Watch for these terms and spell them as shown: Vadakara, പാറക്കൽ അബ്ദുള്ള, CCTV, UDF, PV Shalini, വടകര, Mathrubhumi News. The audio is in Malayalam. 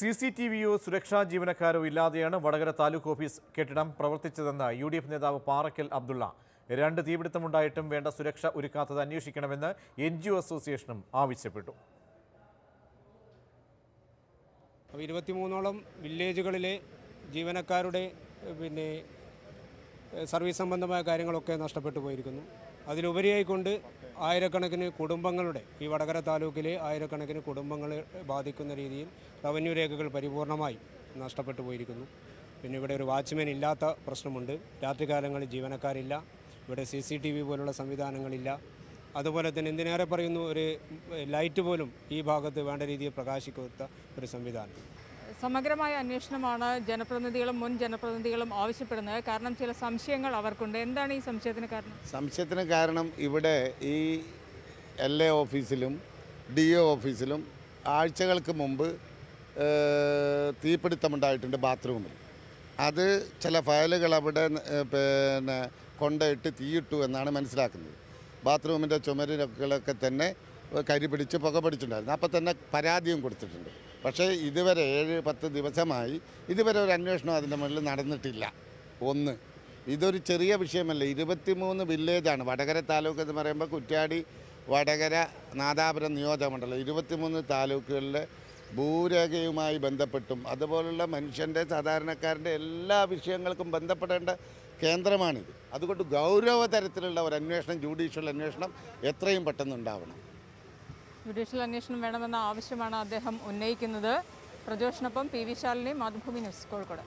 CCTV Sureksha Jivanakaru Iladiyana, Vadakara Taluk Office Ketidam, Pravartichana, UDF Nedav Parakil Abdullah, Randa Tibitamunditum, Venda Sureksha Urikata, the New Shikanavenda, NGO Association, Avichepetu. Vidvatimunolam, Village Gale, Jivanakarude, Vine Service Samandama Karangoka Nastapetu Varikunu, Adiluberia Kunde, Irakanakane Kudumbangalude, Vadakara Talukile, Irakanakane Kudumbangal Badikunaridin, Revenue Regal Parivornamai, Nastapetu Varikunu, whenever Watchman Ilata, Prasnamunde, Tatrikarangal Jivanakarilla, but a CCTV Vola Samidanangalilla, otherwise than in the Naraparinu light volume, E. Bagat, the Vandari Prakashikota, Prisamidan. സമഗ്രമായ അന്വേഷണമാണ് ജനപ്രതിനിധികളും മുൻ ജനപ്രതിനിധികളും ആവശ്യപ്പെടുന്നത് കാരണം ചില സംശയങ്ങൾ അവർക്കുണ്ട് എന്താണ് ഈ സംശയത്തിന് കാരണം ഇവിടെ ഈ എൽഎ ഓഫീസിലും ഡിഒ ഓഫീസിലും ആഴ്ചകൾക്ക് മുൻപ് തീപിടുത്തം ഉണ്ടായിട്ടുണ്ട് ബാത്റൂമിൽ അത് ചില ഫയലുകൾ അവിടെ പിന്നെ കൊണ്ടിട്ട് തീയിട്ടു എന്നാണ് മനസ്സിലാക്കുന്നത് ബാത്റൂമിന്റെ ചുമരുകളൊക്കെ തന്നെ കരിപിടിച്ച് പുക പിടിച്ചിട്ടുണ്ടായിരുന്നു അപ്പോൾ തന്നെ പരാതിയും കൊടുത്തിട്ടുണ്ട് പക്ഷേ ഇതുവരെ 7-10 ദിവസമായി ഇതുവരെ ഒരു അന്വേഷണം അതിന്റെ മുന്നിൽ നടന്നിട്ടില്ല ഒന്ന് ഇതൊരു ചെറിയ വിഷയമല്ല 23 വില്ലേജ് ആണ് വടകര താലൂക്ക് എന്ന് പറയുമ്പോൾ കുറ്റ്യാടി വടകര നാദാപുരം നിയോജകമണ്ഡലം 23 താലൂക്കുകളിലെ ഭൂരേഖയുമായി ബന്ധപ്പെട്ടും അതുപോലുള്ള മനുഷ്യന്റെ സാധാരണക്കാരന്റെ എല്ലാ വിഷയങ്ങൾക്കും ബന്ധപ്പെടേണ്ട കേന്ദ്രമാണിത് അതുകൊണ്ട് ഗൗരവതരത്തിലുള്ള ഒരു അന്വേഷണം ജുഡീഷ്യൽ അന്വേഷണം എത്രയും പെട്ടെന്ന് ഉണ്ടാവണം Judicial Annishun Madam and Avishamana, they have Unnaik in the Prajoshapam, PV Shalini, Madhumi News.